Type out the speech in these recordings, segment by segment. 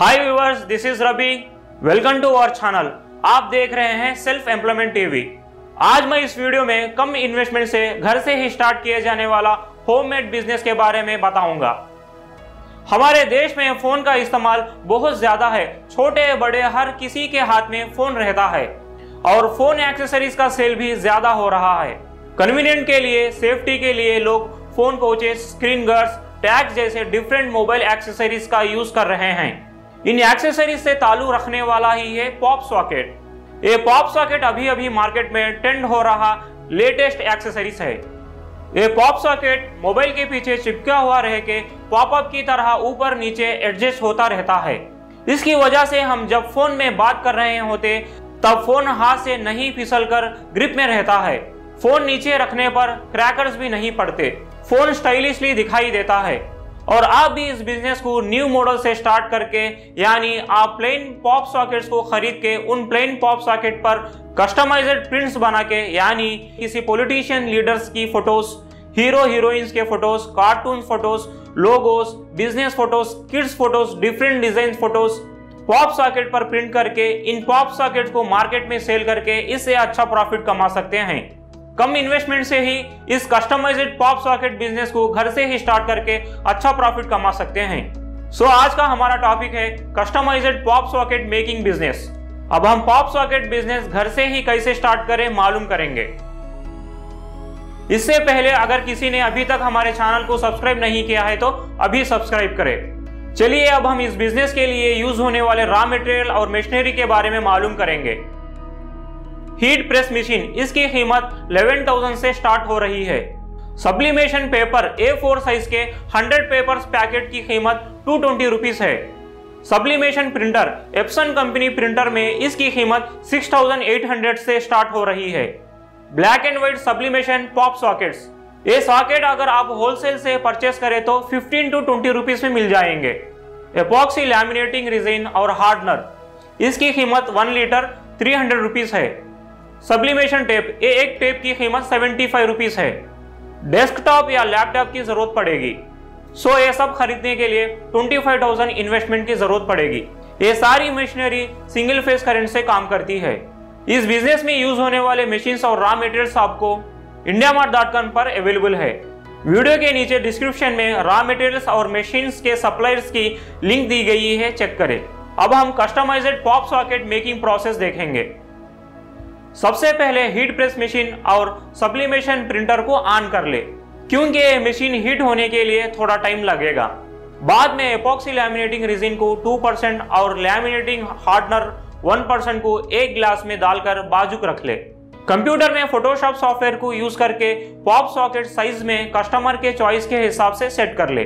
Hi viewers, this is Ravi, welcome to our channel. आप देख रहे हैं सेल्फ एम्प्लॉयमेंट टीवी। आज मैं इस वीडियो में कम इन्वेस्टमेंट से घर से ही स्टार्ट किए जाने वाला होममेड बिजनेस के बारे में बताऊंगा। हमारे देश में फोन का इस्तेमाल बहुत ज्यादा है। छोटे बड़े हर किसी के हाथ में फोन रहता है और फोन एक्सेसरीज का सेल भी ज्यादा हो रहा है। कन्वीनियंट के लिए, सेफ्टी के लिए लोग phone pouches, screen guards, tags जैसे डिफरेंट मोबाइल एक्सेसरीज का यूज कर रहे हैं। इन एक्सेसरीज से ताल्लुक रखने वाला ही है पॉप सॉकेट। ये पॉप सॉकेट अभी मार्केट में ट्रेंड हो रहा लेटेस्ट एक्सेसरीज है। ये पॉप सॉकेट मोबाइल के पीछे चिपका हुआ रह के पॉपअप की तरह ऊपर नीचे एडजस्ट होता रहता है। इसकी वजह से हम जब फोन में बात कर रहे होते तब फोन हाथ से नहीं फिसलकर ग्रिप में रहता है। फोन नीचे रखने पर क्रैकर्स भी नहीं पड़ते। फोन स्टाइलिशली दिखाई देता है। और आप भी इस बिजनेस को न्यू मॉडल से स्टार्ट करके, यानी आप प्लेन पॉप सॉकेट्स को खरीद के उन प्लेन पॉप सॉकेट पर कस्टमाइज्ड प्रिंट्स बना के, यानी किसी पॉलिटिशियन लीडर्स की फोटोज, हीरो हीरोइंस के photos, cartoon photos, logos, business photos, kids photos, different design photos pop socket पर प्रिंट करके इन पॉप सॉकेट को मार्केट में सेल करके इससे अच्छा प्रॉफिट कमा सकते हैं। कम इन्वेस्टमेंट से ही इस कस्टमाइज्ड पॉप सॉकेट बिजनेस को घर से ही स्टार्ट करके अच्छा प्रॉफिट कमा सकते हैं। सो आज का हमारा टॉपिक है customized pop socket making business. अब हम पॉप सॉकेट बिजनेस घर से ही कैसे स्टार्ट करें मालूम करेंगे। इससे पहले अगर किसी ने अभी तक हमारे चैनल को सब्सक्राइब नहीं किया है तो अभी सब्सक्राइब करें। चलिए अब हम इस बिजनेस के लिए यूज होने वाले रॉ मटेरियल और मशीनरी के बारे में मालूम करेंगे। हीट प्रेस मशीन, इसकी कीमत 11,000 से स्टार्ट हो रही है। सब्लिमेशन पेपर A4 साइज के 100 पेपर्स पैकेट की कीमत 220 रुपीस है। Sublimation printer, Epson company printer में इसकी कीमत 6,800 से स्टार्ट हो रही है। Black and white sublimation pop sockets, ये सॉकेट अगर आप होलसेल से परचेस करें तो 15 to 20 रुपीस में मिल जाएंगे। एपॉक्सी लैमिनेटिंग रेजिन और हार्डनर, इसकी कीमत 1 लीटर 300 रुपीस है। सब्लिमेशन टेप, ये एक टेप की कीमत 75 रुपीस है। डेस्कटॉप या लैपटॉप की जरूरत पड़ेगी। सो ये सब खरीदने के लिए 25,000 इन्वेस्टमेंट की जरूरत पड़ेगी। ये सारी मशीनरी सिंगल फेज करंट से काम करती है। इस बिजनेस में यूज होने वाले मशीन्स और रॉ मटेरियल्स आपको indiamart.com पर अवेलेबल है। वीडियो के नीचे डिस्क्रिप्शन में रॉ मटेरियल्स और मशीन्स के सप्लायर्स की लिंक दी गई है, चेक करें। अब हम customized pop socket making process देखेंगे। सबसे पहले हीट प्रेस मशीन और सब्लिमेशन प्रिंटर को ऑन कर ले, क्योंकि ये मशीन हीट होने के लिए थोड़ा टाइम लगेगा। बाद में एपॉक्सी लैमिनेटिंग रेजिन को 2% और लैमिनेटिंग हार्डनर 1% को एक ग्लास में डालकर बाजूक रख ले। कंप्यूटर में फोटोशॉप सॉफ्टवेयर को यूज करके पॉप सॉकेट साइज में कस्टमर के चॉइस के हिसाब से सेट कर ले।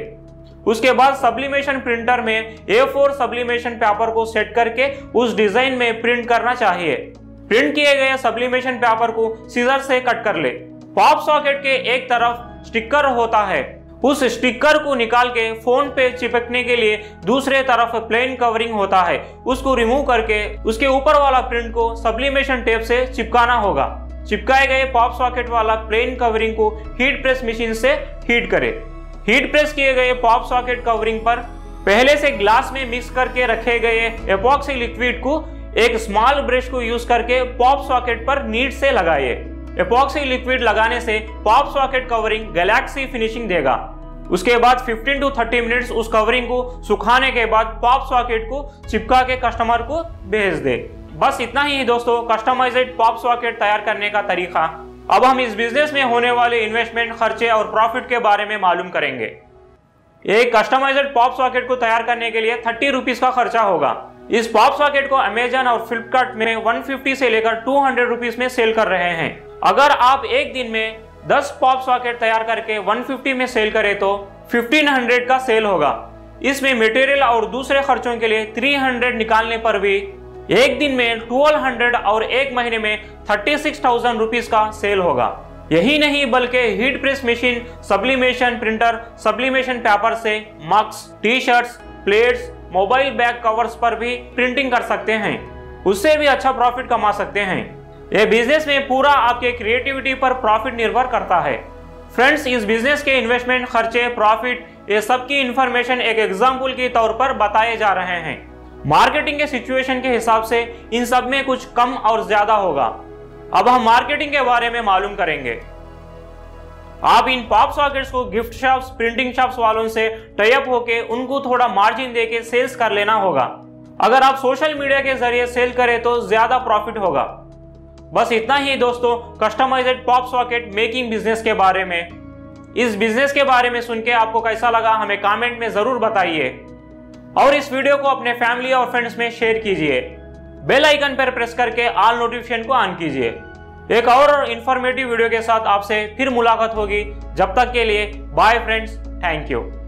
उसके बाद सब्लिमेशन प्रिंटर में A4 सब्लिमेशन पेपर को सेट करके उस डिजाइन में प्रिंट करना चाहिए। प्रिंट किए गए सब्लिमेशन पेपर को सीजर से कट कर ले। पॉप सॉकेट के एक तरफ स्टिकर होता है, उस स्टिकर को निकाल के फोन पे चिपकने के लिए दूसरे तरफ प्लेन कवरिंग होता है, उसको रिमूव करके उसके ऊपर वाला प्रिंट को सब्लिमेशन टेप से चिपकाना होगा। चिपकाए गए पॉप सॉकेट वाला प्लेन कवरिंग को हीट प्रेस मशीन से हीट करे। हीट प्रेस किए गए पॉप सॉकेट कवरिंग पर पहले से ग्लास में मिक्स करके रखे गए एपॉक्सी लिक्विड को एक स्मॉल ब्रश को यूज करके पॉप सॉकेट पर नीट से लगाइए। एपॉक्सी लिक्विड लगाने से pop socket covering galaxy finishing देगा। उसके बाद 15 to 30 मिनट्स उस कवरिंग को सुखाने के बाद पॉप सॉकेट को चिपका के कस्टमर को भेज दे। बस इतना ही दोस्तों कस्टमाइज्ड पॉप सॉकेट तैयार करने का तरीका। अब हम इस बिजनेस में होने वाले इन्वेस्टमेंट, खर्चे और प्रॉफिट के बारे में मालूम करेंगे। एक कस्टमाइज्ड पॉप सॉकेट को तैयार करने के लिए 30 रुपीस का खर्चा होगा। इस पॉप सॉकेट को अमेजन और फ्लिपकार्ट में 150 से लेकर 200 रुपीस में सेल कर रहे हैं। अगर आप एक दिन में 10 पॉप सॉकेट तैयार करके 150 में सेल करें तो 1500 का सेल होगा। इसमें मटेरियल और दूसरे खर्चों के लिए 300 निकालने पर भी एक दिन में 1200 और एक महीने में 36,000 रुपीस का सेल होगा। यही नहीं बल्कि heat press machine, sublimation printer, sublimation paper से mugs, T shirts, plates, mobile bag covers पर भी प्रिंटिंग कर सकते हैं। उससे भी अच्छा प्रॉफिट कमा सकते हैं। ये बिजनेस में पूरा आपके क्रिएटिविटी पर प्रॉफिट निर्भर करता है। फ्रेंड्स, इस बिजनेस के इन्वेस्टमेंट, खर्चे, प्रॉफिट, ये सब की इंफॉर्मेशन एक एग्जाम्पल के तौर पर बताए जा रहे हैं। मार्केटिंग के सिचुएशन के हिसाब से इन सब में कुछ कम और ज्यादा होगा। अब हम मार्केटिंग के बारे में मालूम करेंगे। आप इन पॉप सॉकेट्स को गिफ्ट शॉप्स, प्रिंटिंग शॉप्स वालों से टाई अप होके उनको थोड़ा मार्जिन देके सेल्स कर लेना होगा। अगर आप सोशल मीडिया के जरिए सेल करें तो ज्यादा प्रॉफिट होगा। बस इतना ही दोस्तों customized pop socket making business के बारे में। इस बिजनेस के बारे में सुन के आपको कैसा लगा हमें कमेंट में जरूर बताइए और इस वीडियो को अपने फैमिली और फ्रेंड्स में शेयर कीजिए। बेल आइकन पर प्रेस करके ऑल नोटिफिकेशन को ऑन कीजिए। एक और इंफॉर्मेटिव वीडियो के साथ आपसे फिर मुलाकात होगी। जब तक के लिए बाय फ्रेंड्स, थैंक यू।